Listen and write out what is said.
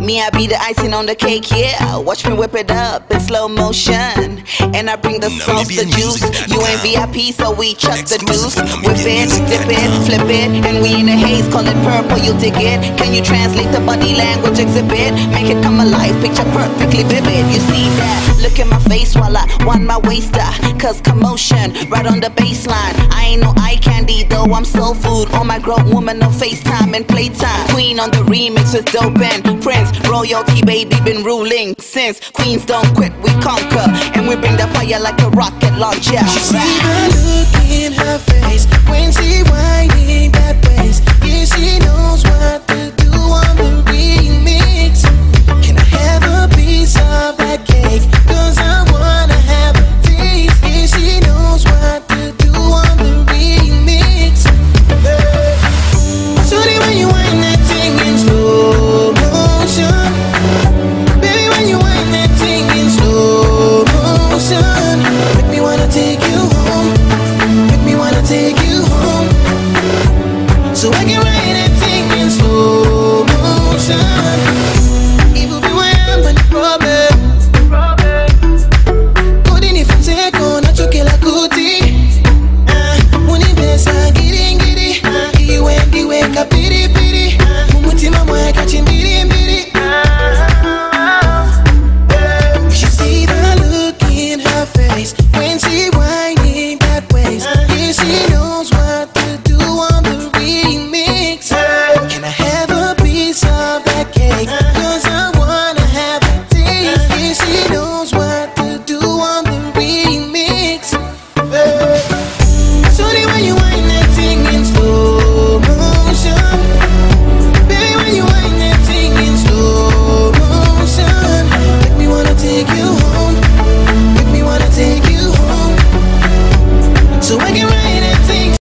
Me, I be the icing on the cake, yeah. Watch me whip it up in slow motion. And I bring the sauce, the juice. You ain't VIP, so we chuck the deuce. Whip it, dip it, flip it. And we in the haze, call it purple, you dig it. Can you translate the body language exhibit? Make it come alive, picture perfectly vivid. You see that? Look at my face while I wind my waist up. Cause commotion, right on the baseline. I ain't no eye candy, though I'm soul food. All my grown woman on FaceTime and playtime. Queen on the remix with Dope and Prince. Royalty, baby, been ruling since. Queens don't quit, we conquer, and we bring the fire like a rocket launcher. You see the look in her face when she whining that way.